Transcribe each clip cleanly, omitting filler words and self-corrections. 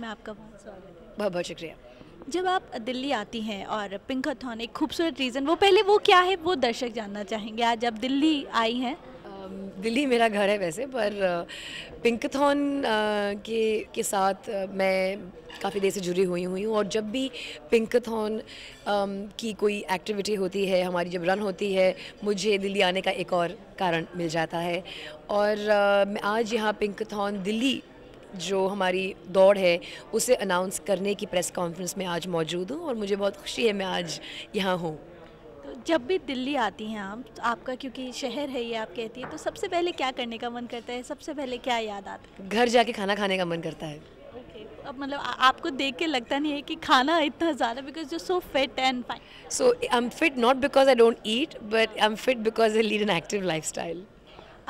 में आपका बहुत स्वागत है। बहुत बहुत शुक्रिया। जब आप दिल्ली आती हैं और पिंकाथॉन एक खूबसूरत रीज़न, वो पहले वो क्या है वो दर्शक जानना चाहेंगे। आज आप दिल्ली आई हैं। दिल्ली मेरा घर है वैसे, पर पिंकाथॉन के साथ मैं काफ़ी देर से जुड़ी हुई हूँ। और जब भी पिंकाथॉन की कोई एक्टिविटी होती है, हमारी जब रन होती है, मुझे दिल्ली आने का एक और कारण मिल जाता है। और मैं आज यहाँ पिंकाथॉन दिल्ली जो हमारी दौड़ है उसे अनाउंस करने की प्रेस कॉन्फ्रेंस में आज मौजूद हूँ और मुझे बहुत खुशी है मैं आज यहाँ हूँ। जब भी दिल्ली आती हैं आप, तो आपका क्योंकि शहर है ये आप कहती हैं, तो सबसे पहले क्या करने का मन करता है, सबसे पहले क्या याद आता है? घर जाके खाना खाने का मन करता है। ओके, अब मतलब आपको देख के लगता नहीं है कि खाना इतना ज़्यादा, because you so fit and fine. So I am fit not because I don't eat, but I am fit because I lead an active lifestyle.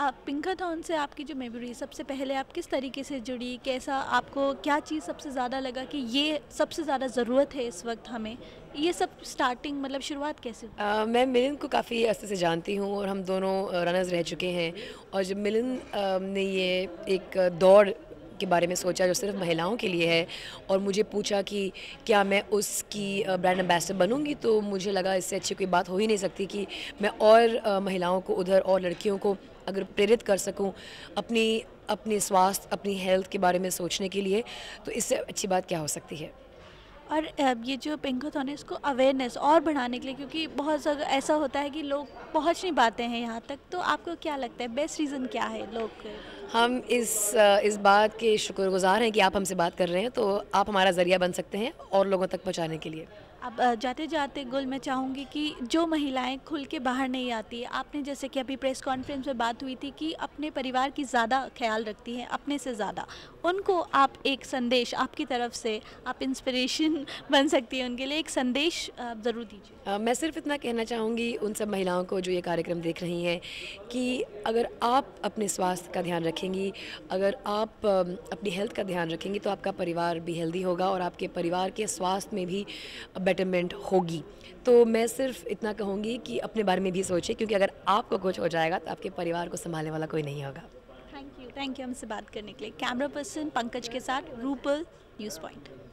आप पिंकाथॉन से आपकी जो मेमोरी, सबसे पहले आप किस तरीके से जुड़ी, कैसा आपको क्या चीज़ सबसे ज़्यादा लगा कि ये सबसे ज़्यादा ज़रूरत है इस वक्त हमें, ये सब स्टार्टिंग मतलब शुरुआत कैसे हुई? मैं मिलन को काफ़ी अरसे से जानती हूँ और हम दोनों रनर्स रह चुके हैं। और जब मिलन ने ये एक दौड़ के बारे में सोचा जो सिर्फ महिलाओं के लिए है और मुझे पूछा कि क्या मैं उसकी ब्रांड एम्बेसडर बनूंगी, तो मुझे लगा इससे अच्छी कोई बात हो ही नहीं सकती कि मैं और महिलाओं को उधर और लड़कियों को अगर प्रेरित कर सकूं अपने स्वास्थ्य, अपनी हेल्थ के बारे में सोचने के लिए, तो इससे अच्छी बात क्या हो सकती है। और ये जो पिंकाथॉन है इसको अवेयरनेस और बढ़ाने के लिए, क्योंकि बहुत ऐसा होता है कि लोग पहुंच नहीं पाते हैं यहाँ तक, तो आपको क्या लगता है बेस्ट रीज़न क्या है? लोग हम इस बात के शुक्रगुजार हैं कि आप हमसे बात कर रहे हैं, तो आप हमारा ज़रिया बन सकते हैं और लोगों तक पहुँचाने के लिए। अब जाते जाते गुल मैं चाहूँगी कि जो महिलाएं खुल के बाहर नहीं आती, आपने जैसे कि अभी प्रेस कॉन्फ्रेंस में बात हुई थी कि अपने परिवार की ज़्यादा ख्याल रखती हैं अपने से ज़्यादा, उनको आप एक संदेश, आपकी तरफ से आप इंस्पिरेशन बन सकती हैं उनके लिए, एक संदेश आप ज़रूर दीजिए। मैं सिर्फ इतना कहना चाहूँगी उन सब महिलाओं को जो ये कार्यक्रम देख रही हैं कि अगर आप अपने स्वास्थ्य का ध्यान रखेंगी, अगर आप अपनी हेल्थ का ध्यान रखेंगी, तो आपका परिवार भी हेल्दी होगा और आपके परिवार के स्वास्थ्य में भी बेटरमेंट होगी। तो मैं सिर्फ इतना कहूँगी कि अपने बारे में भी सोचें, क्योंकि अगर आपको कुछ हो जाएगा तो आपके परिवार को संभालने वाला कोई नहीं होगा। थैंक यू हमसे बात करने के लिए। कैमरा पर्सन पंकज के साथ रूपल, न्यूज़ पॉइंट।